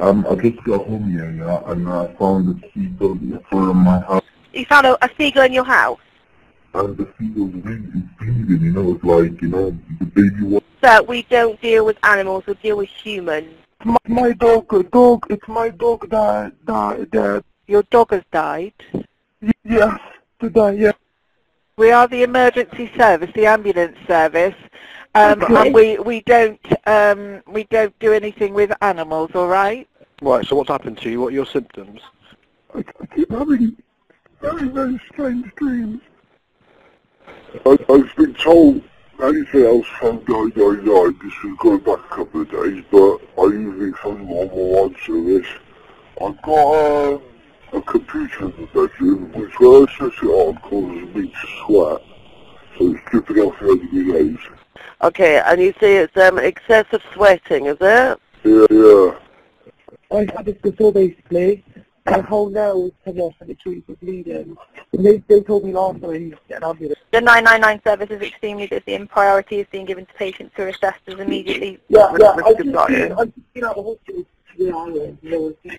I just got home here and I found a seagull in the front of my house. You found a seagull in your house? And the seagull's wing is bleeding, you know, it's like, you know, the baby one. Sir, we don't deal with animals, we deal with humans. My dog, it's my dog that died. Your dog has died? Yes, today, yes. We are the emergency service, the ambulance service, okay. And we don't do anything with animals, all right? Right, so what's happened to you? What are your symptoms? I keep having very, very strange dreams. I've been told anything else from die, this is going back a couple of days, but I usually find one more answer this. I've got a computer in the bedroom, which when I set it on causes me to sweat, so it's dripping out for 80 days. Okay, and you say it's excessive sweating, is it? Yeah. I had this before basically. My whole nose came off and the trees were bleeding. And they told me last time and I'll do this. The 999 service is extremely busy and priority is being given to patients who are assessed as immediately. Yeah, I can see that the hospital is